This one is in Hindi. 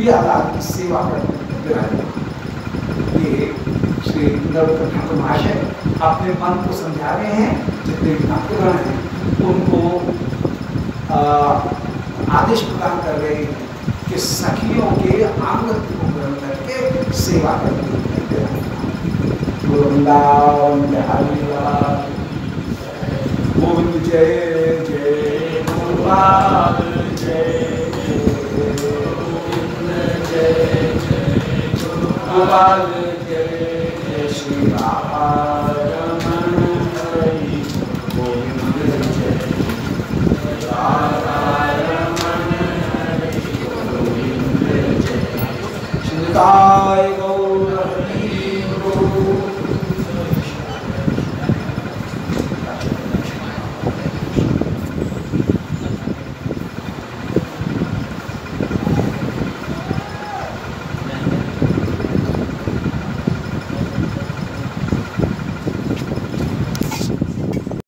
भी आप आपकी सेवा करते। ये श्री नरोत्तम महाशय अपने मन को समझा रहे हैं, जितने ठाकुर हैं उनको आदेश प्रदान कर रहे हैं कि सखियों के आंग को ग्रहण करके सेवा करते हैं। गोविंद जय जय गोपाल जय जय गोविंद जय जय गोपाल।